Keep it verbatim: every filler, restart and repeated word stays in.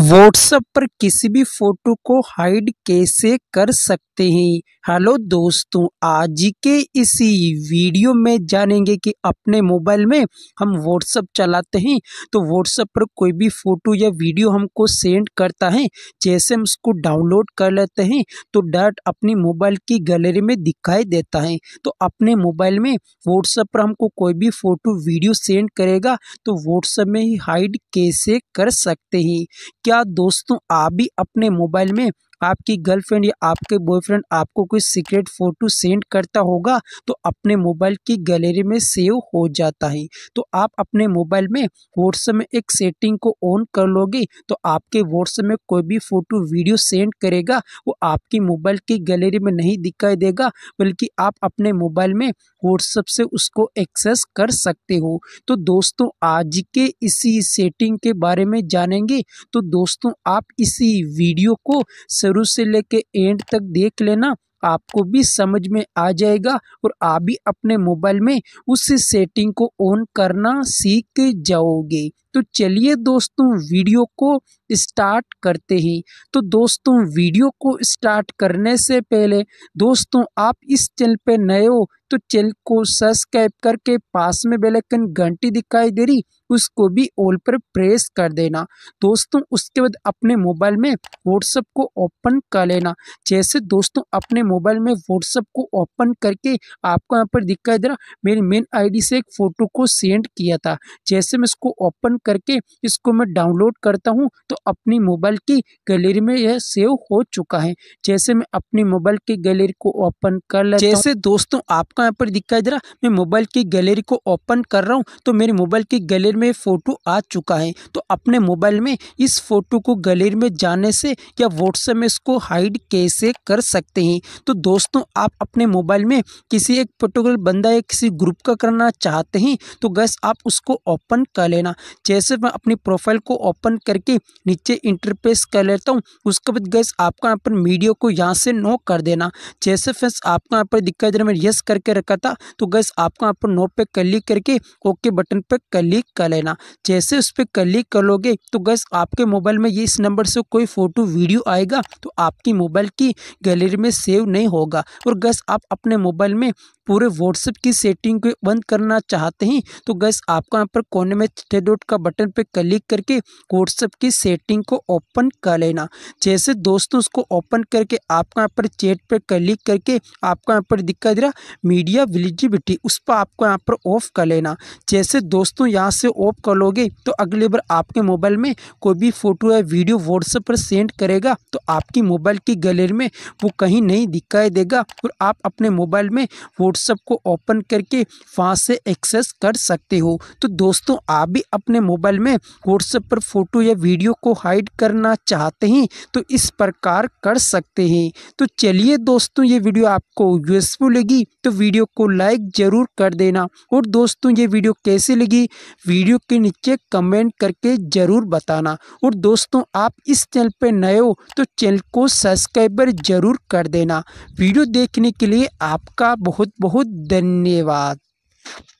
WhatsApp पर किसी भी फोटो को हाइड कैसे कर सकते हैं। हेलो दोस्तों, आज के इसी वीडियो में जानेंगे कि अपने मोबाइल में हम व्हाट्सएप चलाते हैं तो व्हाट्सएप पर कोई भी फ़ोटो या वीडियो हमको सेंड करता है, जैसे हम उसको डाउनलोड कर लेते हैं तो डायरेक्ट अपने मोबाइल की गैलरी में दिखाई देता है। तो अपने मोबाइल में व्हाट्सएप पर हमको कोई भी फ़ोटो वीडियो सेंड करेगा तो व्हाट्सएप में ही हाइड कैसे कर सकते हैं। क्या दोस्तों, आप भी अपने मोबाइल में आपकी गर्लफ्रेंड या आपके बॉयफ्रेंड आपको कोई सीक्रेट फ़ोटो सेंड करता होगा तो अपने मोबाइल की गैलरी में सेव हो जाता है। तो आप अपने मोबाइल में व्हाट्सएप में एक सेटिंग को ऑन कर लोगे तो आपके व्हाट्सएप में कोई भी फ़ोटो वीडियो सेंड करेगा वो आपकी मोबाइल की गैलरी में नहीं दिखाई देगा, बल्कि आप अपने मोबाइल में व्हाट्सएप से उसको एक्सेस कर सकते हो। तो दोस्तों, आज के इसी सेटिंग के बारे में जानेंगे। तो दोस्तों, आप इसी वीडियो को शुरू से लेके एंड तक देख लेना, आपको भी समझ में आ जाएगा और आप भी अपने मोबाइल में उस सेटिंग को ऑन करना सीख जाओगे। तो चलिए दोस्तों, वीडियो को स्टार्ट करते हैं। तो दोस्तों, वीडियो को स्टार्ट करने से पहले दोस्तों, आप इस चैनल पे नए हो तो चैनल को सब्सक्राइब करके पास में बेल आइकन घंटी दिखाई दे रही उसको भी ऑल पर प्रेस कर देना। दोस्तों, उसके बाद अपने मोबाइल में व्हाट्सएप को ओपन कर लेना। जैसे दोस्तों, अपने मोबाइल में व्हाट्सएप को ओपन करके आपको यहाँ पर दिखाई दे रहा मेरी मेन आईडी से एक फ़ोटो को सेंड किया था, जैसे मैं इसको ओपन करके इसको मैं डाउनलोड करता हूँ तो अपनी मोबाइल की गैलरी में यह सेव हो चुका है। जैसे मैं अपनी मोबाइल की गैलरी को ओपन कर लेता हूं। जैसे दोस्तों, आपको यहाँ पर दिखाई दे रहा मैं मोबाइल की गैलरी को ओपन कर रहा हूँ तो मेरी मोबाइल की गैलरी में फ़ोटो आ चुका है। तो अपने मोबाइल में इस फोटो को गैलरी में जाने से या व्हाट्सएप में इसको हाइड कैसे कर सकते हैं। तो दोस्तों, आप अपने मोबाइल में किसी एक पर्टिकुलर बंदा या किसी ग्रुप का करना चाहते हैं तो गैस आप उसको ओपन कर लेना। जैसे मैं अपनी प्रोफाइल को ओपन करके नीचे इंटरफेस कर लेता हूँ, उसके बाद गैस आपका यहाँ पर मीडिया को यहाँ से नो कर देना। जैसे फ्रेंड्स, आपका यहाँ पर दिक्कत जरा मैंने यस करके रखा था तो गैस आपका यहाँ पर नो पे क्लिक करके ओके बटन पे क्लिक कर लेना। जैसे उस पर क्लिक कर लोगे तो गैस आपके मोबाइल में ये इस नंबर से कोई फ़ोटो वीडियो आएगा तो आपकी मोबाइल की गैलरी में सेव नहीं होगा। और गैस आप अपने मोबाइल में पूरे व्हाट्सएप की सेटिंग को बंद करना चाहते हैं तो गैस आपका यहाँ पर कोने में थ्री डॉट का बटन पे क्लिक करके व्हाट्सएप की सेटिंग को ओपन कर लेना। जैसे दोस्तों, उसको ओपन करके आपका यहाँ पर चैट पे क्लिक करके आपका यहाँ पर दिखाई दे रहा मीडिया विजिबिलिटी उस पर आपको यहाँ पर ऑफ कर लेना। जैसे दोस्तों, यहाँ से ऑफ कर लोगे तो अगली बार आपके मोबाइल में कोई भी फोटो या वीडियो व्हाट्सएप पर सेंड करेगा तो आपकी मोबाइल की गैलरी में वो कहीं नहीं दिखाई देगा और आप अपने मोबाइल में व्हाट्सएप को ओपन करके वहाँ से एक्सेस कर सकते हो। तो दोस्तों, आप भी अपने मोबाइल में व्हाट्सएप पर फोटो या वीडियो को हाइड करना चाहते हैं तो इस प्रकार कर सकते हैं। तो चलिए दोस्तों, ये वीडियो आपको यूजफुल लगी तो वीडियो को लाइक ज़रूर कर देना। और दोस्तों, ये वीडियो कैसी लगी वीडियो के नीचे कमेंट करके ज़रूर बताना। और दोस्तों, आप इस चैनल पर नए हो तो चैनल को सब्सक्राइबर ज़रूर कर देना। वीडियो देखने के लिए आपका बहुत बहुत धन्यवाद।